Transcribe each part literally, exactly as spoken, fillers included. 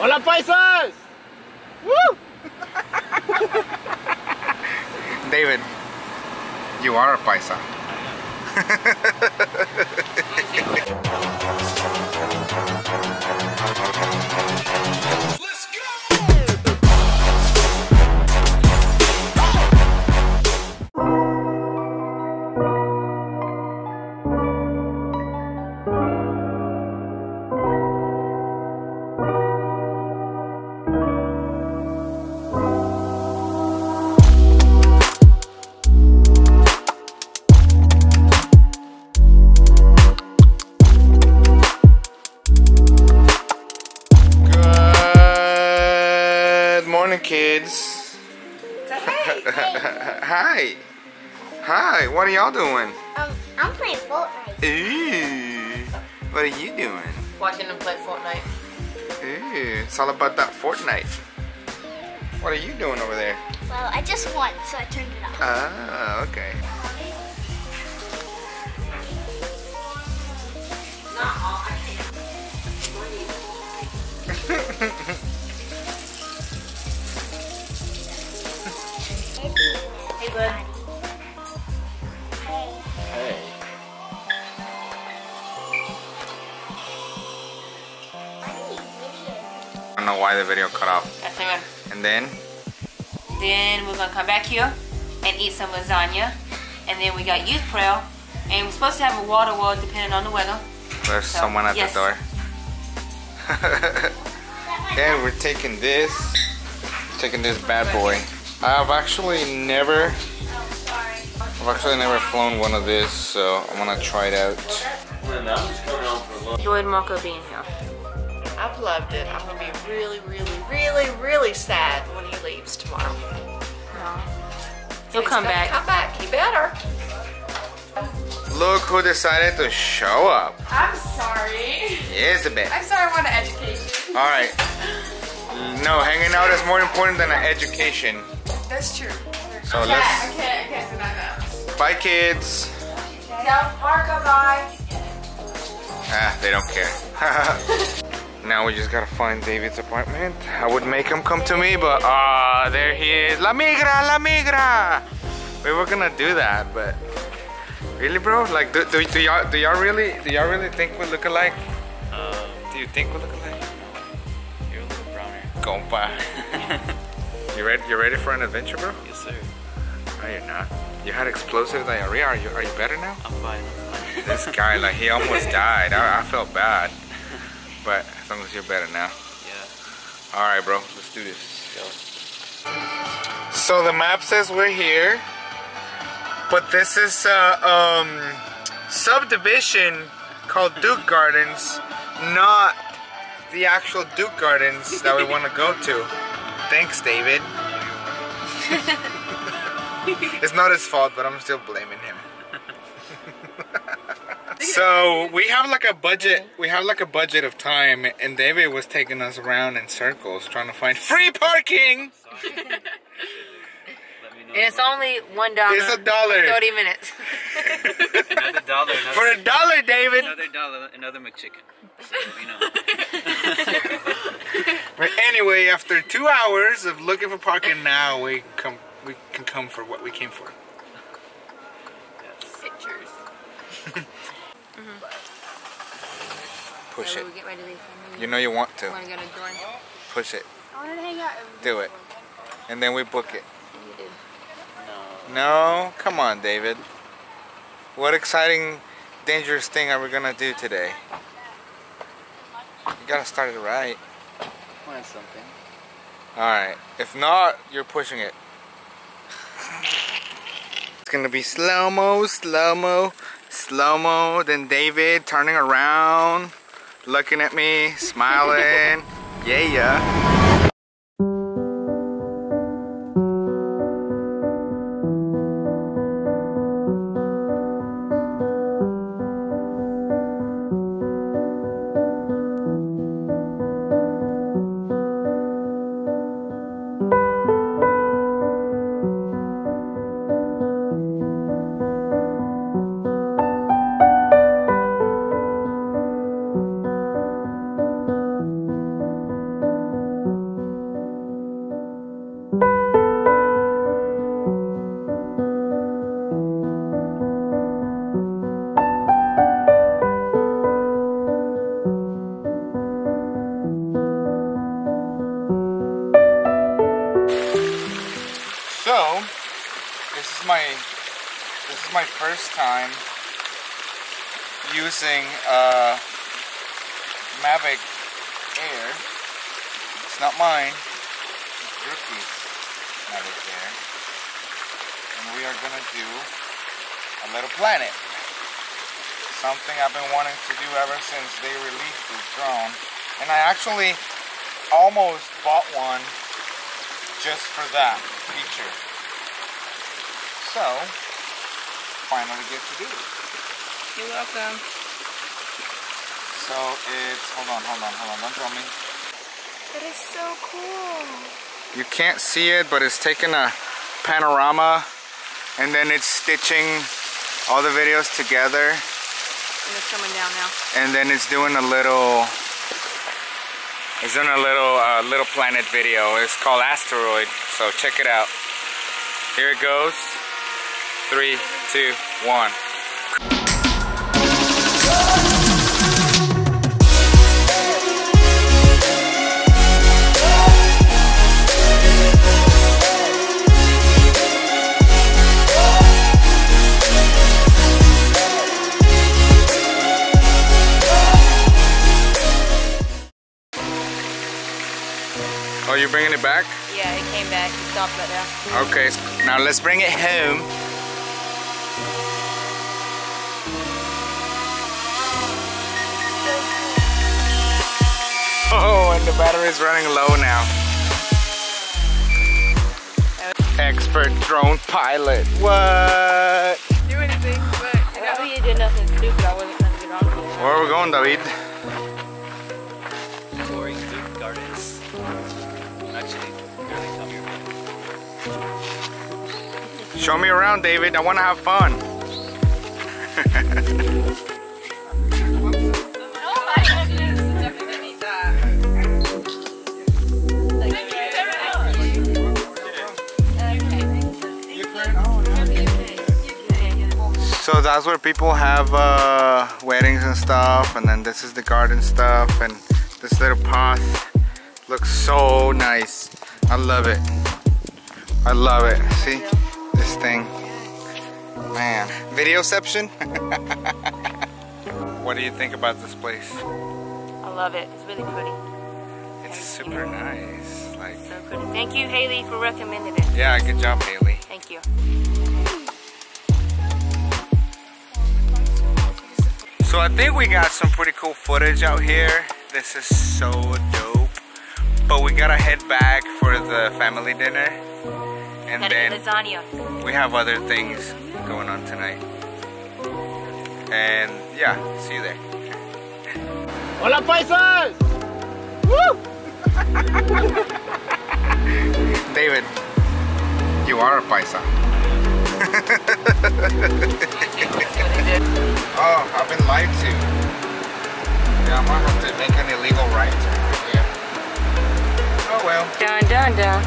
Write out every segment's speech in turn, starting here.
Hola, paisas! Woo! David, you are a paisa. Kids. Hi. Hi. Hi. What are y'all doing? Um, I'm playing Fortnite. Ooh. What are you doing? Watching them play Fortnite. Ooh. It's all about that Fortnite. What are you doing over there? Well, I just won, so I turned it off. Ah, okay. Hey. Hey. I don't know why the video cut off. That's right. And then? Then we're gonna come back here and eat some lasagna. And then we got youth prayer. And we're supposed to have a water world depending on the weather. There's so, someone at yes. the door. And we're taking this, taking this bad boy. I've actually never, I've actually never flown one of these, so I'm gonna try it out. Enjoyed Marco being here. I've loved it. I'm gonna be really, really, really, really sad when he leaves tomorrow. He'll come back. Come back. He better. Look who decided to show up. I'm sorry. Elizabeth. I'm sorry. I want to educate you. All right. No, hanging out is more important than an education. That's true. So okay, let's. Okay, okay, so now bye, kids. No, Marco, bye. Ah, they don't care. Now we just gotta find David's apartment. I would make him come to me, but ah, uh, there he is. La migra, la migra. We were gonna do that, but really, bro? Like, do do, do y'all do y'all really do y'all really think we look alike? Um, do you think we look alike? You're a little browner. Compa. You ready? You ready for an adventure, bro? Yes, sir. No, you're not. You had explosive diarrhea. Are you? Are you better now? I'm fine. I'm fine. This guy, like, he almost died. I, I felt bad, but as long as you're better now. Yeah. All right, bro. Let's do this. Let's go. So the map says we're here, but this is a um, subdivision called Duke Gardens, not the actual Duke Gardens that we want to go to. Thanks, David. It's not his fault, but I'm still blaming him. So we have like a budget. We have like a budget of time, and David was taking us around in circles, trying to find free parking. It's only one dollar. It's a dollar. Thirty minutes. Another dollar. Another for a dollar, David. Another dollar. Another McChicken. So we know. But anyway, after two hours of looking for parking, now we come. We can come for what we came for. Pictures. Mm-hmm. Push yeah, it. Get ready to you know you want to. I want to go to push it. I want to hang out. Do it, and then we book it. No, come on, David. What exciting, dangerous thing are we gonna do today? You gotta start it right. Plan something. All right. If not, you're pushing it. It's gonna be slow mo, slow mo, slow mo. Then David turning around, looking at me, smiling. Yeah, yeah. my this is my first time using uh, Mavic Air. It's not mine. It's Duke's Mavic Air, and we are gonna do a little planet. Something I've been wanting to do ever since they released this drone, and I actually almost bought one just for that feature. So, finally get to do it. You're welcome. So it's, hold on, hold on, hold on, don't draw me. That is so cool. You can't see it, but it's taking a panorama and then it's stitching all the videos together. And it's coming down now. And then it's doing a little, it's doing a little uh, little planet video. It's called Asteroid, so check it out. Here it goes. Three, two, one. Oh, you're bringing it back? Yeah, it came back. It stopped right there. Okay, now let's bring it home. Oh, and the battery's running low now. Expert drone pilot. What? Didn't do anything, but you know. You did nothing stupid. I wasn't going to get on to it. Where are we going, David? Touring Duke Gardens. Actually, really come here. Show me around, David. I want to have fun. Oh my goodness, definitely need that. So that's where people have uh, weddings and stuff, and then this is the garden stuff, and this little path. Looks so nice. I love it. I love it. See this thing, man. Videoception. What do you think about this place? I love it. It's really pretty. It's super nice. Like so pretty. Thank you, Haley, for recommending it. Yeah, good job, Haley. Thank you. So I think we got some pretty cool footage out here. This is so dope. But we gotta head back for the family dinner, and then lasagna. We have other things going on tonight. And yeah, see you there. Hola, paisas! Woo! David, you are a paisa. Oh, I've been lied to. Yeah, I'm gonna have to make an illegal right. Oh well. Dun dun dun.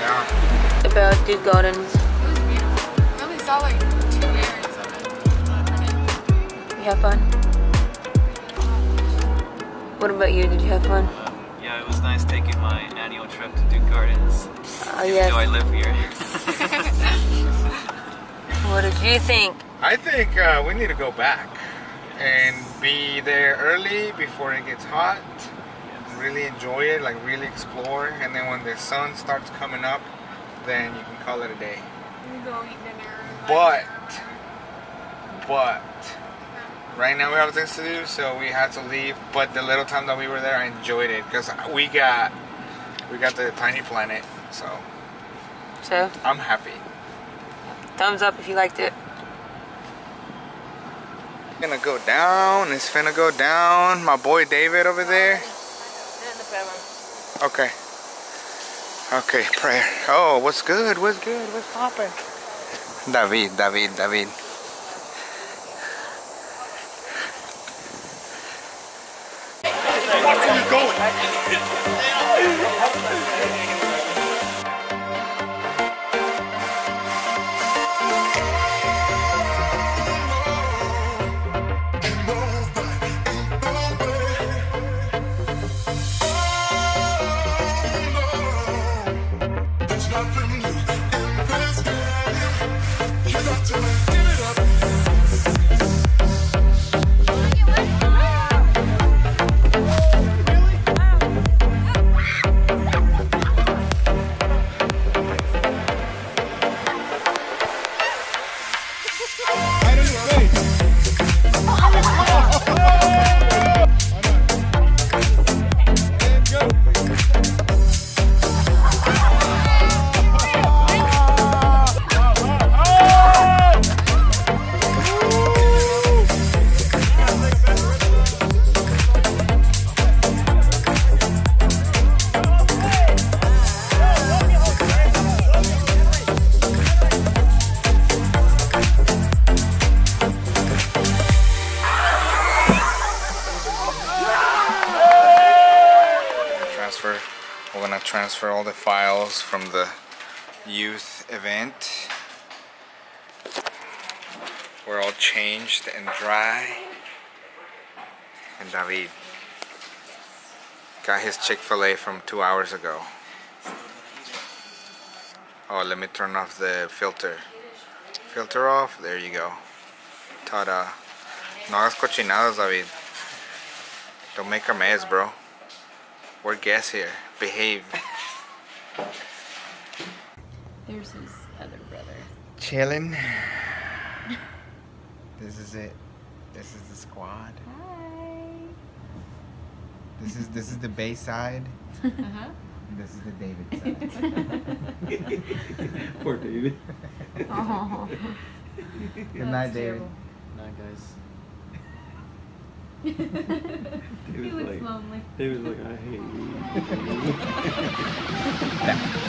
Yeah. About Duke Gardens. It was beautiful. We only saw like two areas of it. You have fun? What about you? Did you have fun? Uh, yeah, it was nice taking my annual trip to Duke Gardens. Oh yeah. Even though I live here. What did you think? I think uh, we need to go back and be there early before it gets hot. Really enjoy it, like really explore, and then when the sun starts coming up, then you can call it a day. You go eat dinner. But, but, right now we have things to do, so we had to leave. But the little time that we were there, I enjoyed it because we got, we got the tiny planet. So, so I'm happy. Thumbs up if you liked it. It's gonna go down. It's finna go down. My boy David over there. Okay. Okay, prayer. Oh, what's good? What's good? What's poppin'? David, David, David. Where are you going? Nothing new in this game. transfer. We're gonna transfer all the files from the youth event. We're all changed and dry. And David got his Chick-fil-A from two hours ago. Oh, let me turn off the filter. Filter off, there you go. Ta-da. No hagas cochinadas, David. Don't make a mess, bro. We're guests here. Behave. There's his other brother. Chilling. This is it. This is the squad. Hi. This is this is the Bay side. Uh-huh. This is the David side. Poor David. Oh. Good night, David. Good night, guys. David's he looks like, lonely. David's like, I hate you.